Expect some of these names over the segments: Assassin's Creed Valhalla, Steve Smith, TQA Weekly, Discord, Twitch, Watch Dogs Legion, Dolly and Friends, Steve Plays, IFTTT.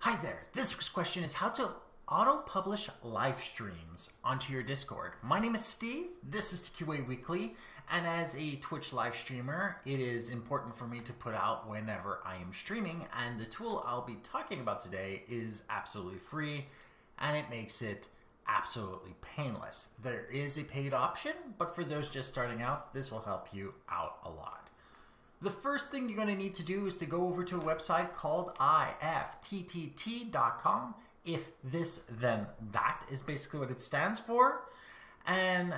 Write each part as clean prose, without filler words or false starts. Hi there. This week's question is how to auto-publish live streams onto your Discord. My name is Steve. This is TQA Weekly, and as a Twitch live streamer, it is important for me to put out whenever I am streaming, and the tool I'll be talking about today is absolutely free, and it makes it absolutely painless. There is a paid option, but for those just starting out, this will help you out a lot. The first thing you're going to need to do is to go over to a website called IFTTT.com. If this, then that is basically what it stands for. And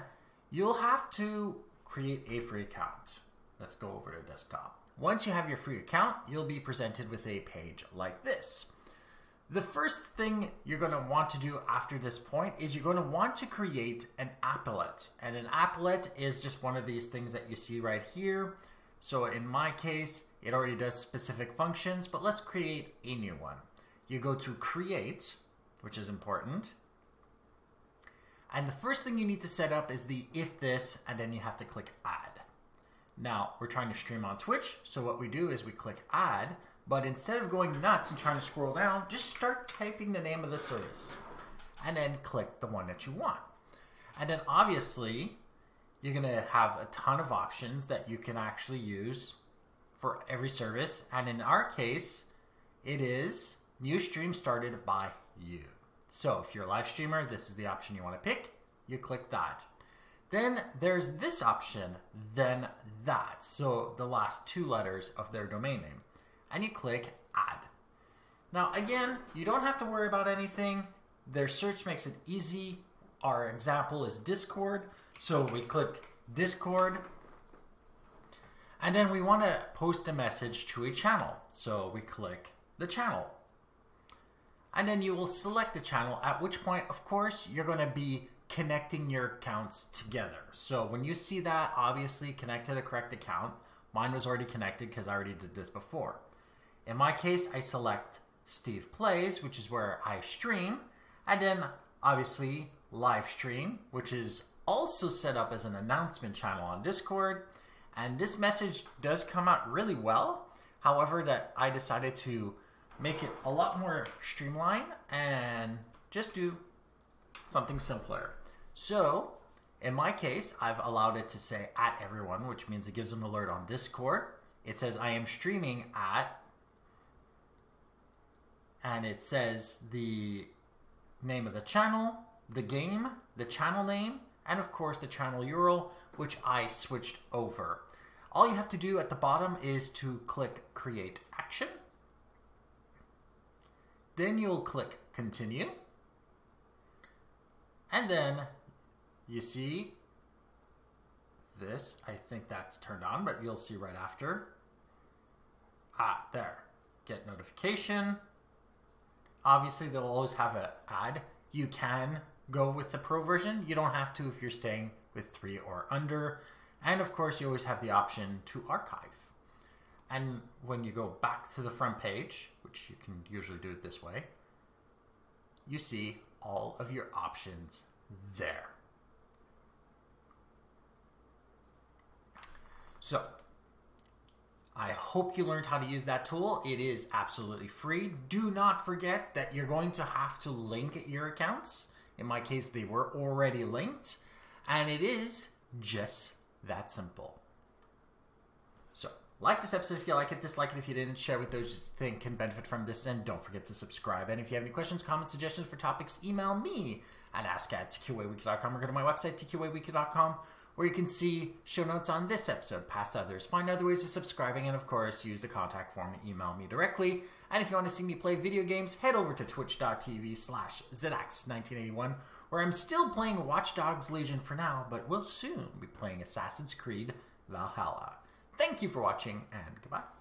you'll have to create a free account. Let's go over to desktop. Once you have your free account, you'll be presented with a page like this. The first thing you're going to want to do after this point is you're going to want to create an applet. And an applet is just one of these things that you see right here. So in my case, it already does specific functions, but let's create a new one. You go to create, which is important. And the first thing you need to set up is the if this, and then you have to click add. Now we're trying to stream on Twitch. So what we do is we click add, but instead of going nuts and trying to scroll down, just start typing the name of the service and then click the one that you want. And then obviously, you're going to have a ton of options that you can actually use for every service. And in our case, it is new stream started by you. So if you're a live streamer, this is the option you want to pick. You click that. Then there's this option, then that. So the last two letters of their domain name. And you click add. Now again, you don't have to worry about anything. Their search makes it easy. Our example is Discord. So we click Discord, and then we want to post a message to a channel. So we click the channel, and then you will select the channel, at which point, of course, you're going to be connecting your accounts together. So when you see that, obviously connect to the correct account. Mine was already connected because I already did this before. In my case, I select Steve Plays, which is where I stream, and then obviously live stream, which is also set up as an announcement channel on Discord, and this message does come out really well. However, that I decided to make it a lot more streamlined and just do something simpler. So in my case, I've allowed it to say at everyone, which means it gives them an alert on Discord. It says I am streaming at, and it says the name of the channel, the game, the channel name, and of course the channel URL, which I switched over. All you have to do at the bottom is to click create action. Then you'll click continue. And then you see this, I think that's turned on, but you'll see right after. Ah, there, get notification. Obviously they'll always have an ad. You can go with the pro version. You don't have to if you're staying with 3 or under. And of course, you always have the option to archive. And when you go back to the front page, which you can usually do it this way, you see all of your options there. So I hope you learned how to use that tool. It is absolutely free. Do not forget that you're going to have to link your accounts. In my case, they were already linked, and it is just that simple. So like this episode if you like it, dislike it if you didn't, share with those you think can benefit from this, and don't forget to subscribe. And if you have any questions, comments, suggestions for topics, email me at ask@tqaweekly.com or go to my website, tqaweekly.com, where you can see show notes on this episode, past others, find other ways of subscribing, and of course, use the contact form and email me directly. And if you want to see me play video games, head over to twitch.tv/ZX1981, where I'm still playing Watch Dogs Legion for now, but will soon be playing Assassin's Creed Valhalla. Thank you for watching, and goodbye.